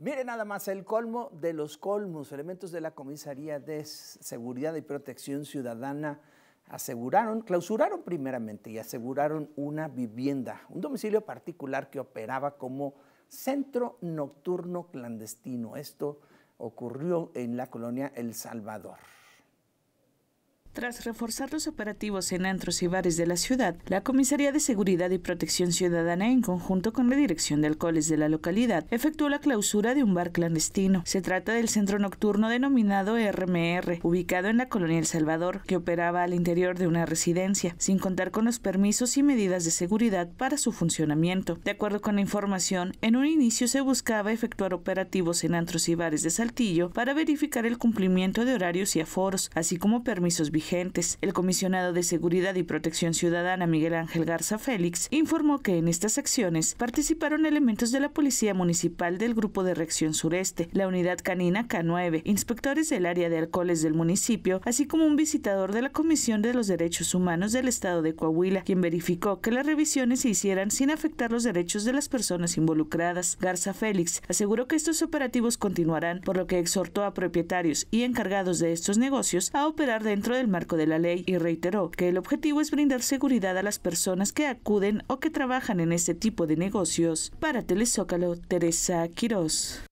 Mire nada más, el colmo de los colmos. Elementos de la Comisaría de Seguridad y Protección Ciudadana clausuraron primeramente y aseguraron una vivienda, un domicilio particular que operaba como centro nocturno clandestino. Esto ocurrió en la colonia El Salvador. Tras reforzar los operativos en antros y bares de la ciudad, la Comisaría de Seguridad y Protección Ciudadana, en conjunto con la Dirección de Alcoholes de la localidad, efectuó la clausura de un bar clandestino. Se trata del centro nocturno denominado RMR, ubicado en la colonia El Salvador, que operaba al interior de una residencia, sin contar con los permisos y medidas de seguridad para su funcionamiento. De acuerdo con la información, en un inicio se buscaba efectuar operativos en antros y bares de Saltillo para verificar el cumplimiento de horarios y aforos, así como permisos vigentes. El comisionado de Seguridad y Protección Ciudadana, Miguel Ángel Garza Félix, informó que en estas acciones participaron elementos de la Policía Municipal del Grupo de Reacción Sureste, la Unidad Canina K9, inspectores del área de alcoholes del municipio, así como un visitador de la Comisión de los Derechos Humanos del Estado de Coahuila, quien verificó que las revisiones se hicieran sin afectar los derechos de las personas involucradas. Garza Félix aseguró que estos operativos continuarán, por lo que exhortó a propietarios y encargados de estos negocios a operar dentro del marco de la ley, y reiteró que el objetivo es brindar seguridad a las personas que acuden o que trabajan en este tipo de negocios. Para Telezócalo, Teresa Quirós.